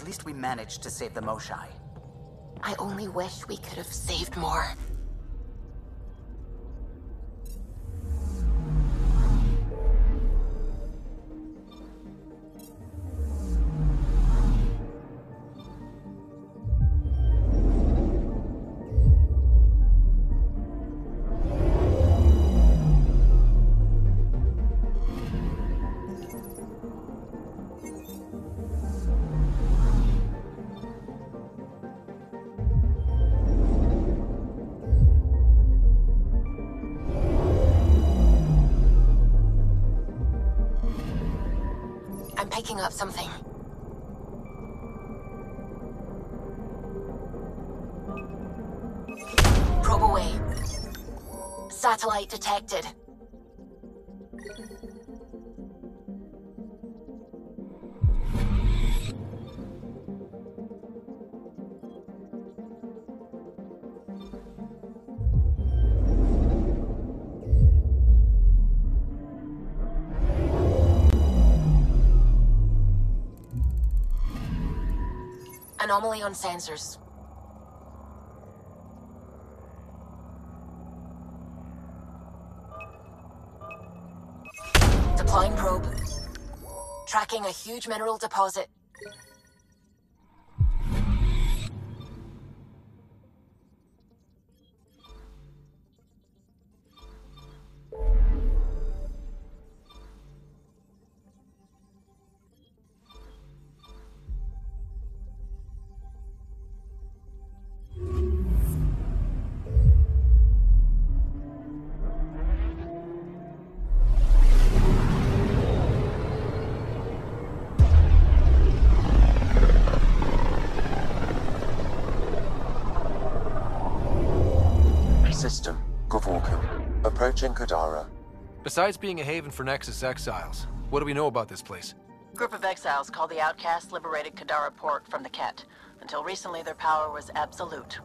At least we managed to save the Moshae. I only wish we could have saved more. Picking up something. Probe away. Satellite detected. Anomaly on sensors. Deploying probe. Tracking a huge mineral deposit. Kadara. Besides being a haven for Nexus exiles, what do we know about this place? A group of exiles called the Outcasts liberated Kadara port from the Kett. Until recently, their power was absolute.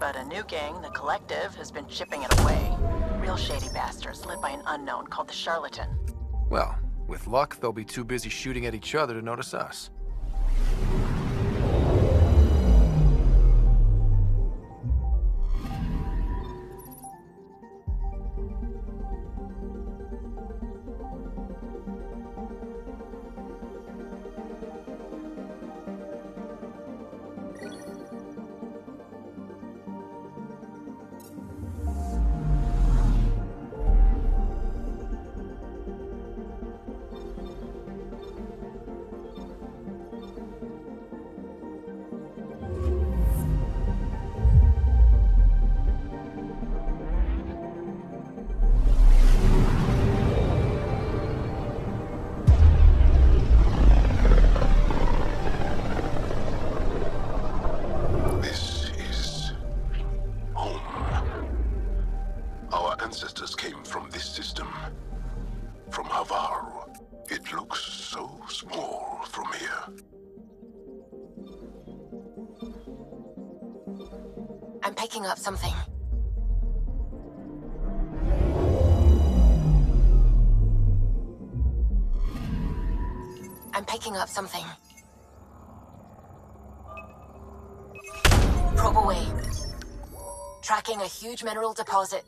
But a new gang, the Collective, has been chipping it away. Real shady bastards led by an unknown called the Charlatan. Well, with luck, they'll be too busy shooting at each other to notice us. Something. I'm picking up something. Probe away. Tracking a huge mineral deposit.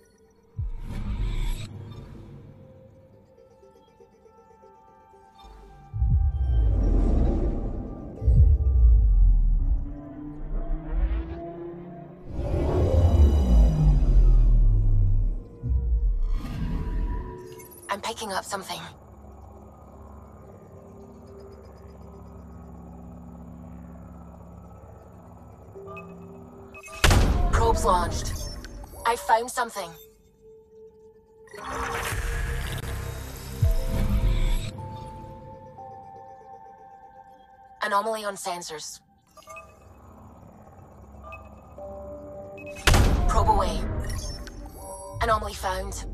Picking up something. Probes launched. I found something. Anomaly on sensors. Probe away. Anomaly found.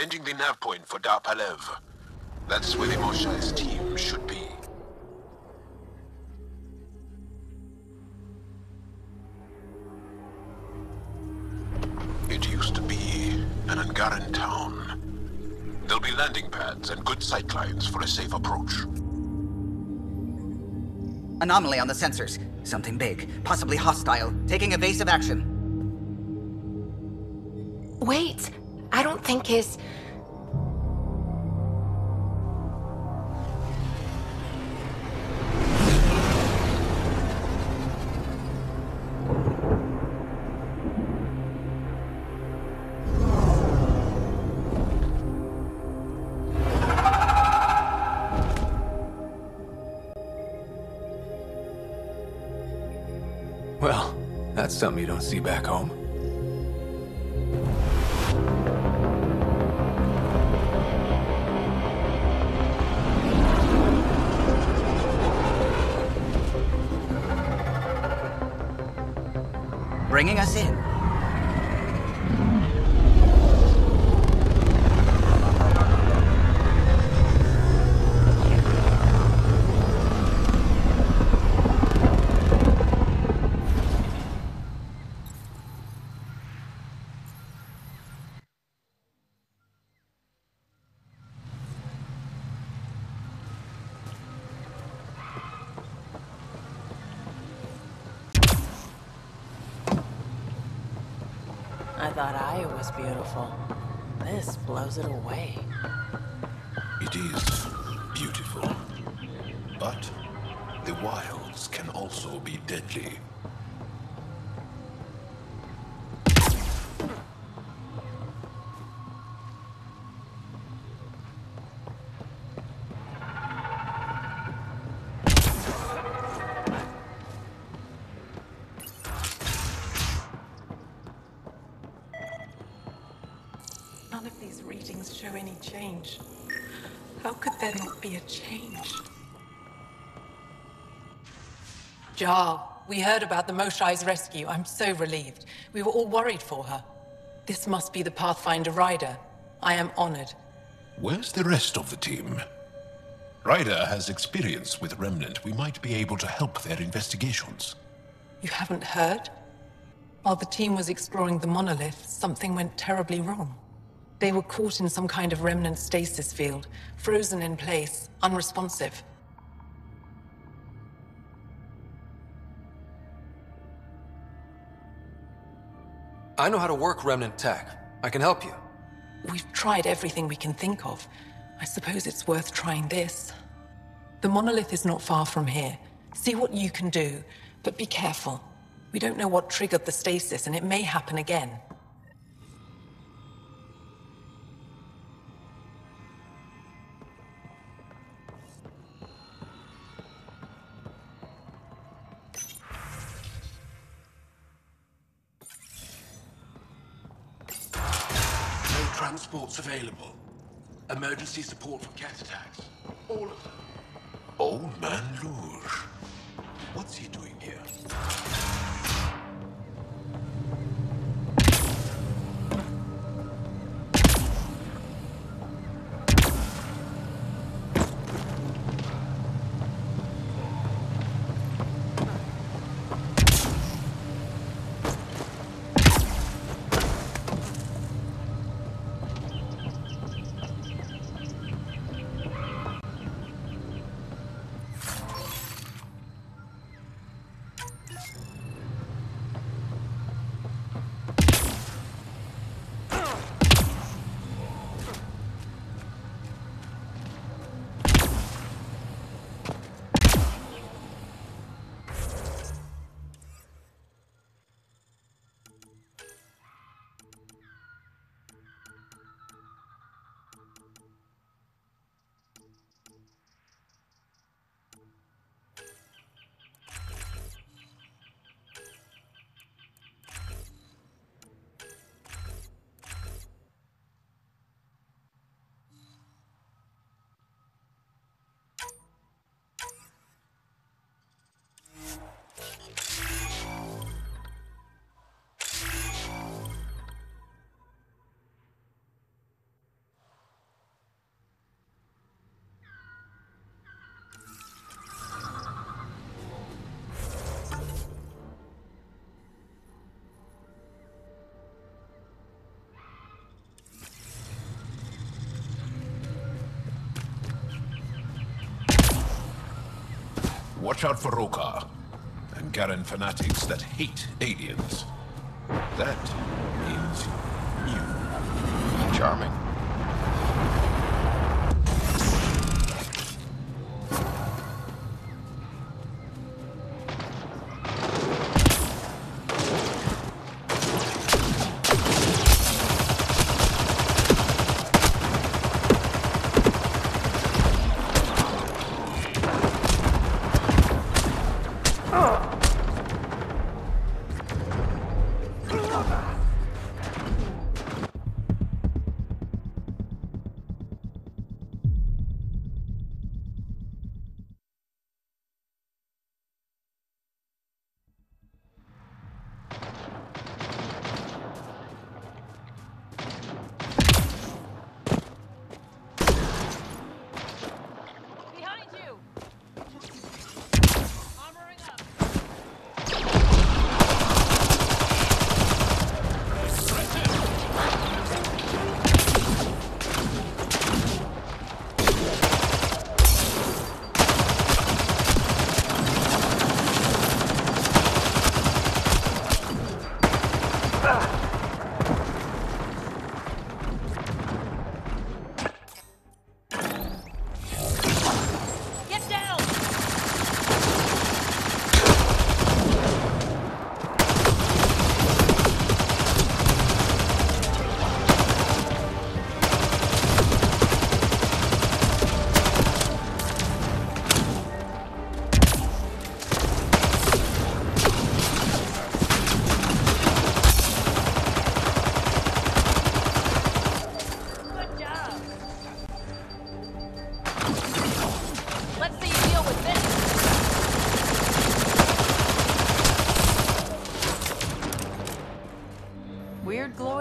Sending the nav point for Daar Pelaav. That's where the Moshae's team should be. It used to be an Angaran town. There'll be landing pads and good sight lines for a safe approach. Anomaly on the sensors. Something big, possibly hostile, taking evasive action. Wait, I don't think his... Well, that's something you don't see back home. Bringing us in. Beautiful. This blows it away. It is beautiful. But the wilds can also be deadly. Change. How could there not be a change? Jaal, we heard about the Moshae's rescue. I'm so relieved. We were all worried for her. This must be the Pathfinder Rider. I am honored. Where's the rest of the team? Ryder has experience with Remnant. We might be able to help their investigations. You haven't heard? While the team was exploring the monolith, something went terribly wrong. They were caught in some kind of remnant stasis field, frozen in place, unresponsive. I know how to work remnant tech. I can help you. We've tried everything we can think of. I suppose it's worth trying this. The monolith is not far from here. See what you can do, but be careful. We don't know what triggered the stasis, and it may happen again. Transports available. Emergency support for cat attacks. All of them. Old Man Luge. What's he doing here? watch out for Roekaar. Angaran fanatics that hate aliens. That means you. Charming.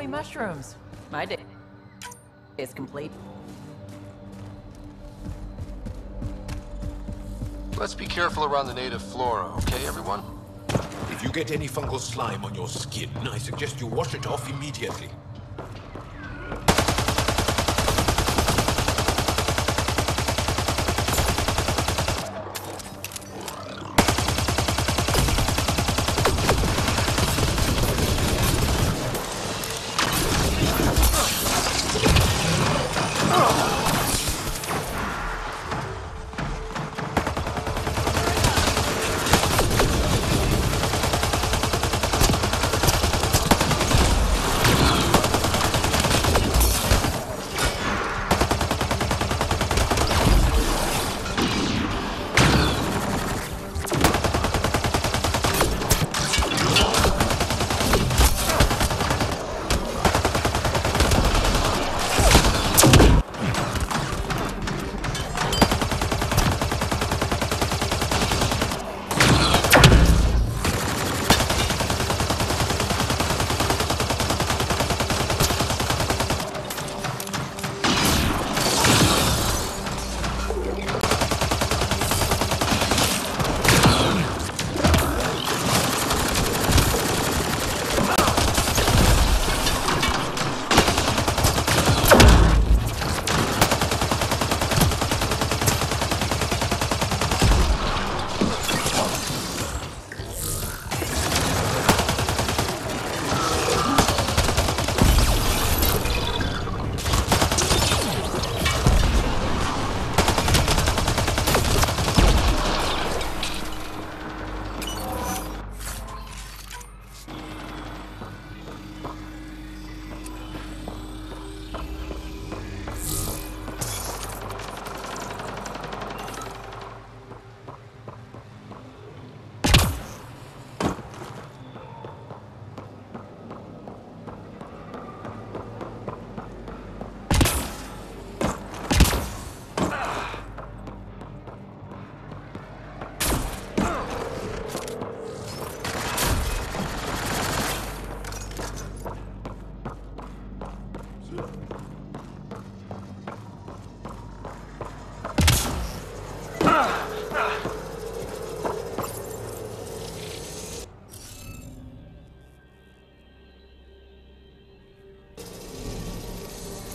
Mushrooms. My day is complete. Let's be careful around the native flora, okay, everyone? If you get any fungal slime on your skin, I suggest you wash it off immediately.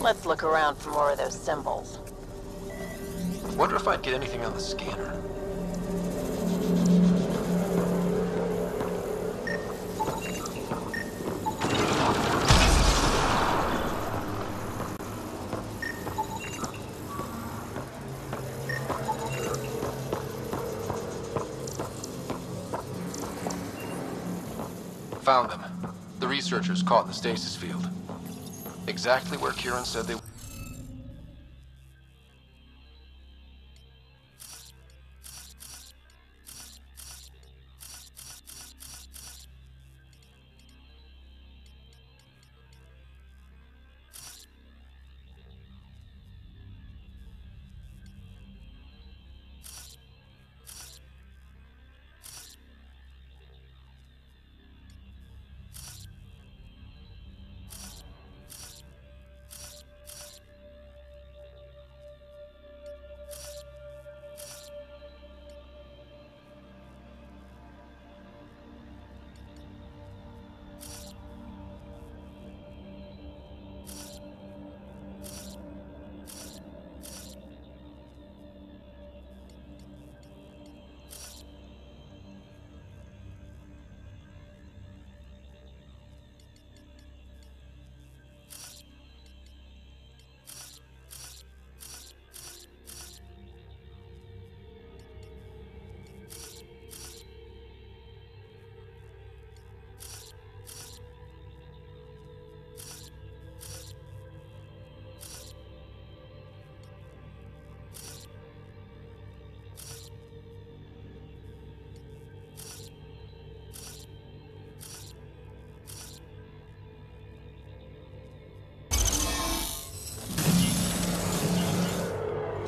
Let's look around for more of those symbols. Wonder if I'd get anything on the scanner. Found them. The researchers caught in the stasis field. Exactly where Kiran said they...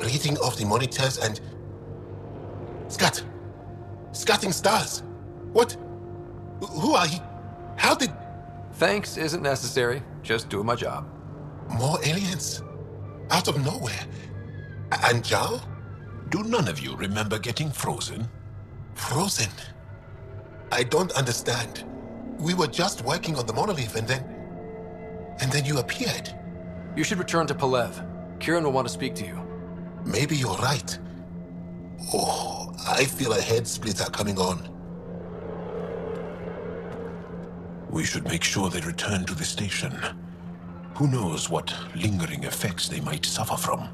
Reading of the monitors and... Scatting stars! What? Who are he? How did... Thanks isn't necessary. Just doing my job. More aliens? Out of nowhere? And Jaal? Do none of you remember getting frozen? Frozen? I don't understand. We were just working on the monolith and then... you appeared. You should return to Palev. Kiran will want to speak to you. Maybe you're right. Oh, I feel a head splitter coming on. We should make sure they return to the station. Who knows what lingering effects they might suffer from.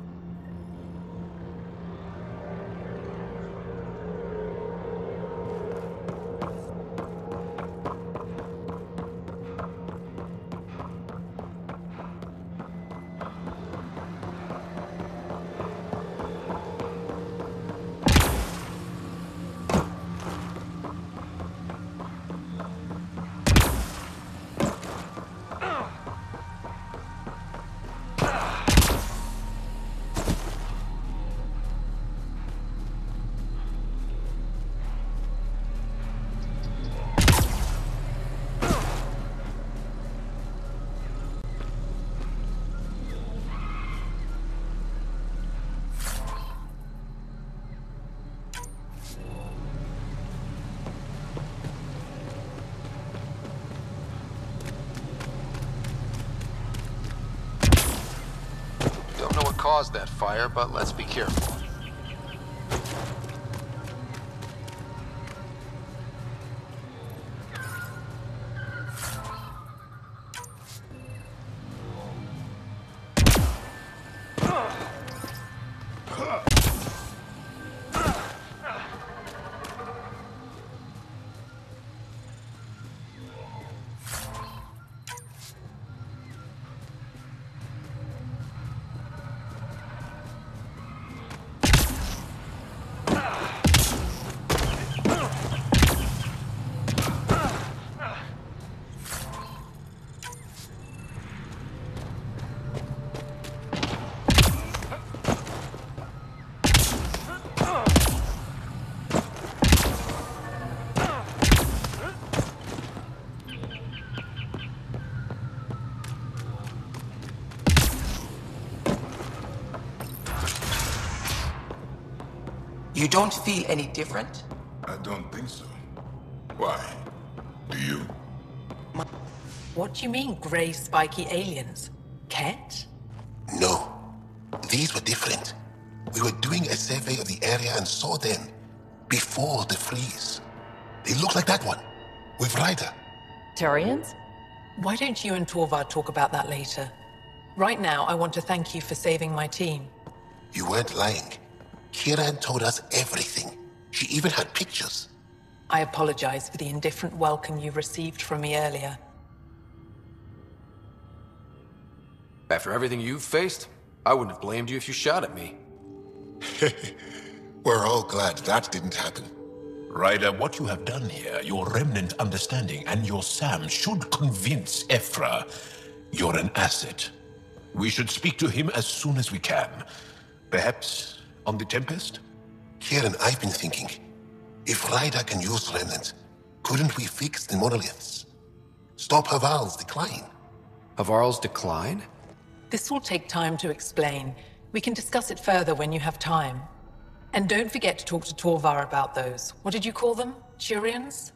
That fire, but let's be careful. You don't feel any different? I don't think so. Why? Do you? What do you mean, grey, spiky aliens? Kett? No. These were different. We were doing a survey of the area and saw them before the freeze. They look like that one, with Ryder. Terrians? Why don't you and Torvar talk about that later? Right now, I want to thank you for saving my team. You weren't lying. Kiran told us everything. She even had pictures. I apologize for the indifferent welcome you received from me earlier. After everything you've faced, I wouldn't have blamed you if you shot at me. We're all glad that didn't happen. Ryder, what you have done here, your remnant understanding and your Sam should convince Ephra you're an asset. We should speak to him as soon as we can. Perhaps on the Tempest? Kiran, I've been thinking, if Ryder can use Remnant, couldn't we fix the monoliths? Stop Havarl's decline. Havarl's decline? This will take time to explain. We can discuss it further when you have time. And don't forget to talk to Torvar about those. What did you call them? Churians?